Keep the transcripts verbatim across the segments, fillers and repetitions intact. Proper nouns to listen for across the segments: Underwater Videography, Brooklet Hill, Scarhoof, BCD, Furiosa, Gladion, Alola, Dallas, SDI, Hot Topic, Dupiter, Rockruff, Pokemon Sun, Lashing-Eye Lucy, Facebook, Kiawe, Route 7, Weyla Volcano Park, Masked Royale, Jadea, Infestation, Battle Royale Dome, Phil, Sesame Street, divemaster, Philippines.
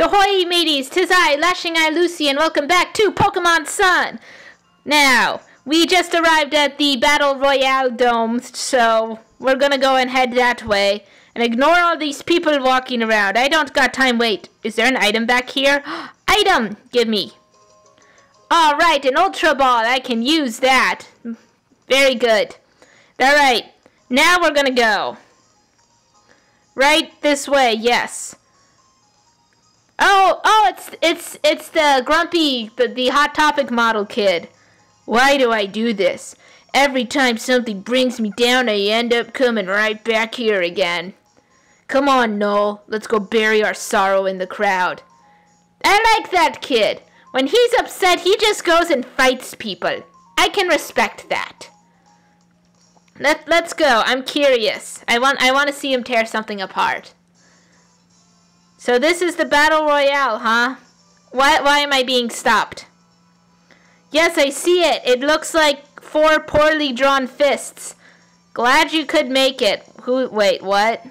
Ahoy, mateys! Tis I, Lashing-Eye Lucy, and welcome back to Pokemon Sun! Now, we just arrived at the Battle Royale Dome, so we're gonna go and head that way. And ignore all these people walking around. I don't got time. Wait, is there an item back here? Item! Give me! Alright, an Ultra Ball! I can use that! Very good. Alright, now we're gonna go. Right this way, yes. Oh, oh, it's it's it's the grumpy, the, the Hot Topic model kid. Why do I do this? Every time something brings me down, I end up coming right back here again. Come on, Noel. Let's go bury our sorrow in the crowd. I like that kid. When he's upset, he just goes and fights people. I can respect that. Let let's go. I'm curious. I want I want to see him tear something apart. So this is the Battle Royale, huh? Why, why am I being stopped? Yes, I see it. It looks like four poorly drawn fists. Glad you could make it. Who? Wait, what?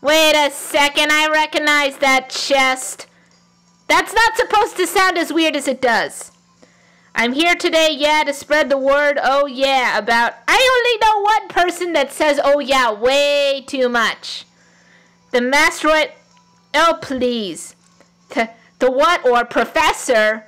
Wait a second, I recognize that chest. That's not supposed to sound as weird as it does. I'm here today, yeah, to spread the word, oh yeah, about... I only know one person that says, oh yeah, way too much. The Masked Royale, oh please, the, the what or professor,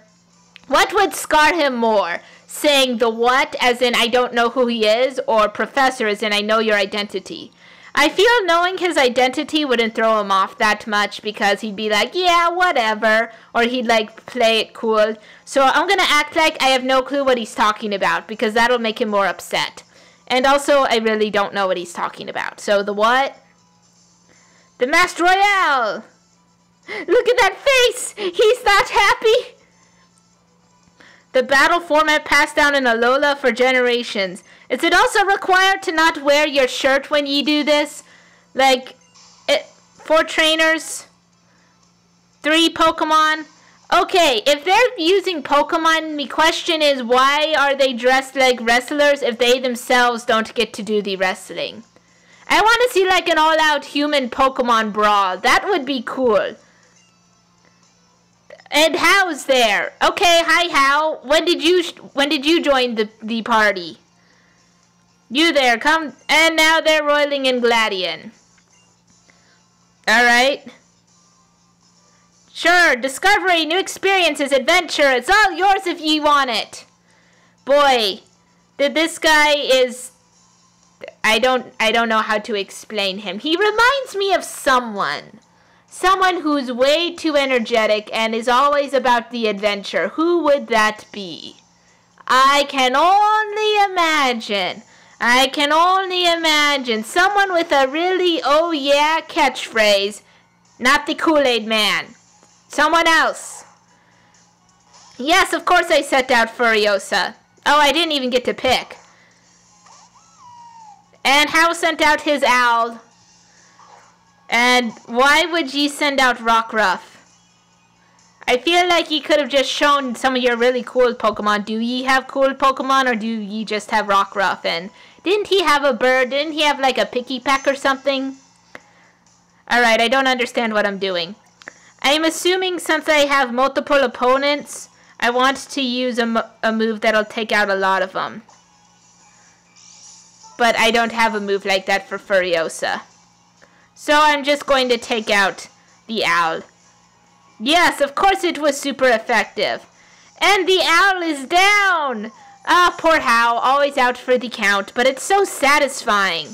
what would scar him more? Saying the what as in I don't know who he is, or professor as in I know your identity. I feel knowing his identity wouldn't throw him off that much because he'd be like, yeah, whatever, or he'd like play it cool. So I'm gonna act like I have no clue what he's talking about because that'll make him more upset. And also I really don't know what he's talking about. So the what? The Masked Royale! Look at that face! He's not happy! The battle format passed down in Alola for generations. Is it also required to not wear your shirt when you do this? Like, it, four trainers? Three Pokemon? Okay, if they're using Pokemon, my question is why are they dressed like wrestlers if they themselves don't get to do the wrestling? I want to see like an all-out human Pokemon brawl. That would be cool. And How's there? Okay, hi How. When did you sh when did you join the the party? You there? Come. And now they're roiling in Gladion. All right. Sure. Discovery, new experiences, adventure. It's all yours if you want it. Boy, did this guy is. I don't I don't know how to explain him. He reminds me of someone. Someone who's way too energetic and is always about the adventure. Who would that be? I can only imagine. I can only imagine someone with a really oh yeah catchphrase. Not the Kool-Aid man. Someone else. Yes, of course I set out Furiosa. Oh, I didn't even get to pick. And Hal sent out his owl. And why would ye send out Rockruff? I feel like ye could have just shown some of your really cool Pokemon. Do ye have cool Pokemon or do ye just have Rockruff? And didn't he have a bird? Didn't he have like a picky pack or something? Alright, I don't understand what I'm doing. I'm assuming since I have multiple opponents, I want to use a, mo a move that'll take out a lot of them. But I don't have a move like that for Furiosa. So I'm just going to take out the owl. Yes, of course it was super effective. And the owl is down! Ah, oh, poor Hal, always out for the count, but it's so satisfying.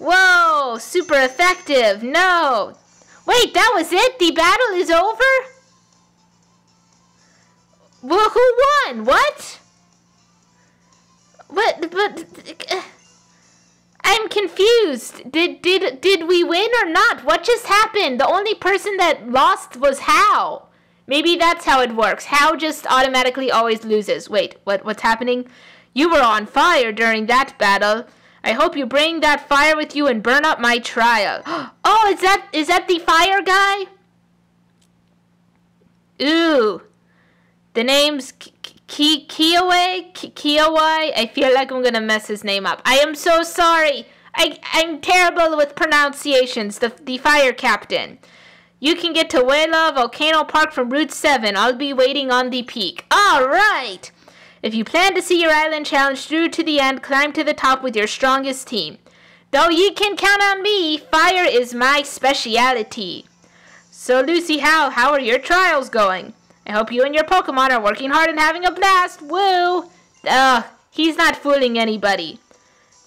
Whoa, super effective, no! Wait, that was it? The battle is over? Well, who won? What? What? But I'm confused. Did did did we win or not? What just happened? The only person that lost was Hal. Maybe that's how it works. Hal just automatically always loses. Wait, what? What's happening? You were on fire during that battle. I hope you bring that fire with you and burn up my trial. Oh, is that is that the fire guy? Ooh, the name's. Ki Kiawe? Kiawe? I feel like I'm gonna mess his name up. I am so sorry. I I'm terrible with pronunciations. The the fire captain. You can get to Weyla Volcano Park from Route seven. I'll be waiting on the peak. Alright! If you plan to see your island challenge through to the end, climb to the top with your strongest team. Though ye can count on me, fire is my speciality. So Lucy, how, how are your trials going? I hope you and your Pokemon are working hard and having a blast. Woo! Ugh, he's not fooling anybody.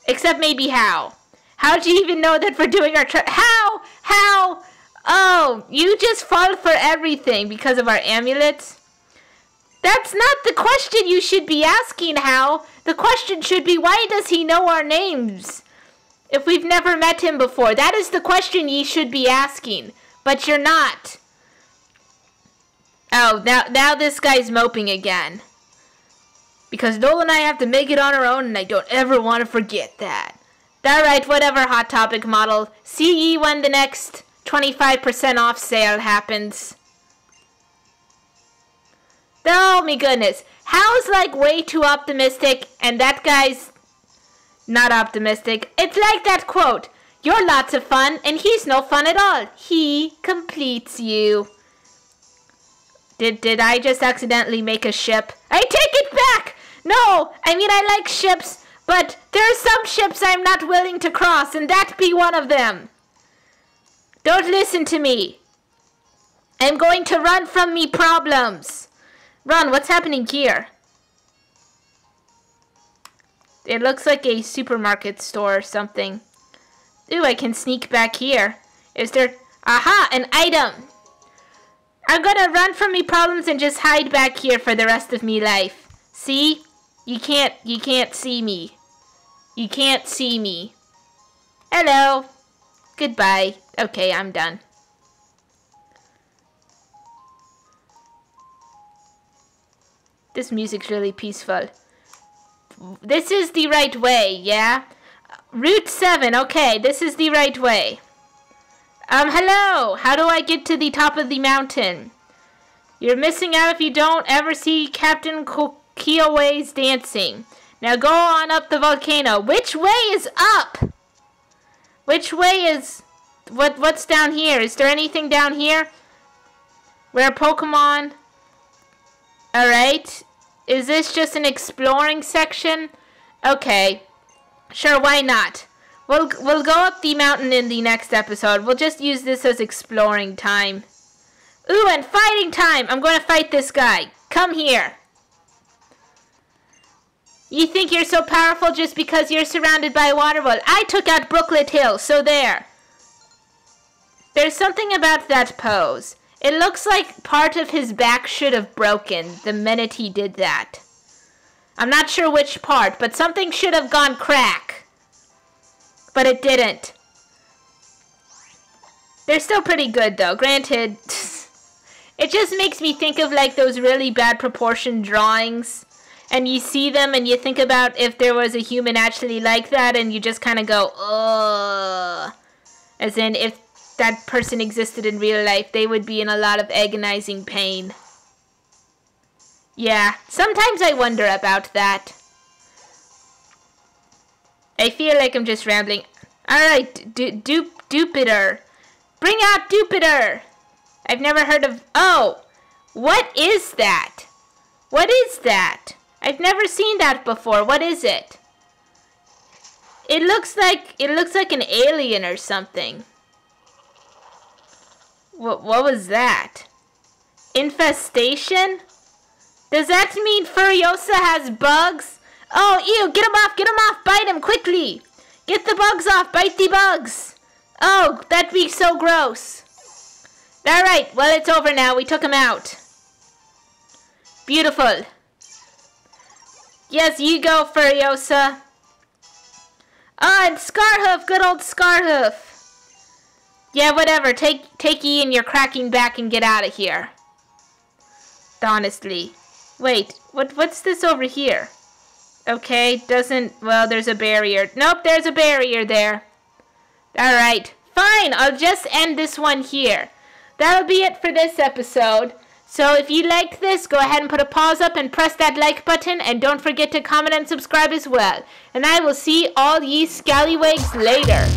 Except maybe How. How'd you even know that we're doing our tri- How? How? Oh, you just fall for everything because of our amulets? That's not the question you should be asking, Hal. The question should be, why does he know our names? If we've never met him before, that is the question ye should be asking. But you're not. Oh, now, now this guy's moping again. Because Nola and I have to make it on our own, and I don't ever want to forget that. Alright, whatever, Hot Topic model. See ye when the next twenty-five percent off sale happens. Oh my goodness. Hal's like way too optimistic, and that guy's not optimistic. It's like that quote, "You're lots of fun, and he's no fun at all. He completes you." Did, did I just accidentally make a ship? I take it back! No, I mean I like ships, but there are some ships I'm not willing to cross, and that be one of them. Don't listen to me. I'm going to run from me problems. Ron, what's happening here? It looks like a supermarket store or something. Ooh, I can sneak back here. Is there... Aha! An item! I'm gonna run from me problems and just hide back here for the rest of me life. See? You can't... You can't see me. You can't see me. Hello. Goodbye. Okay, I'm done. This music's really peaceful. This is the right way, yeah? Route seven, okay, this is the right way. Um, hello! How do I get to the top of the mountain? You're missing out if you don't ever see Captain Kiawe's dancing. Now go on up the volcano. Which way is up? Which way is... What? What's down here? Is there anything down here? Where Pokemon... Alright, is this just an exploring section? Okay, sure, why not? We'll, we'll go up the mountain in the next episode. We'll just use this as exploring time. Ooh, and fighting time! I'm going to fight this guy. Come here. You think you're so powerful just because you're surrounded by water? Well, I took out Brooklet Hill, so there. There's something about that pose. It looks like part of his back should have broken the minute he did that. I'm not sure which part, but something should have gone crack. But it didn't. They're still pretty good though, granted. It just makes me think of like those really bad proportion drawings. And you see them and you think about if there was a human actually like that and you just kind of go, ugh. As in if that person existed in real life, they would be in a lot of agonizing pain. Yeah, sometimes I wonder about that. I feel like I'm just rambling. Alright, du du Dupiter. Bring out Dupiter! I've never heard of... Oh! What is that? What is that? I've never seen that before. What is it? It looks like... It looks like an alien or something. What, what was that? Infestation? Does that mean Furiosa has bugs? Oh, ew, get him off, get him off, bite him, quickly! Get the bugs off, bite the bugs! Oh, that'd be so gross. Alright, well, it's over now, we took him out. Beautiful. Yes, you go, Furiosa. Oh, and Scarhoof, good old Scarhoof. Yeah, whatever. Take, take ye and your cracking back and get out of here. Honestly. Wait, what, what's this over here? Okay, doesn't... Well, there's a barrier. Nope, there's a barrier there. Alright, fine. I'll just end this one here. That'll be it for this episode. So if you liked this, go ahead and put a pause up and press that like button. And don't forget to comment and subscribe as well. And I will see all ye scallywags later.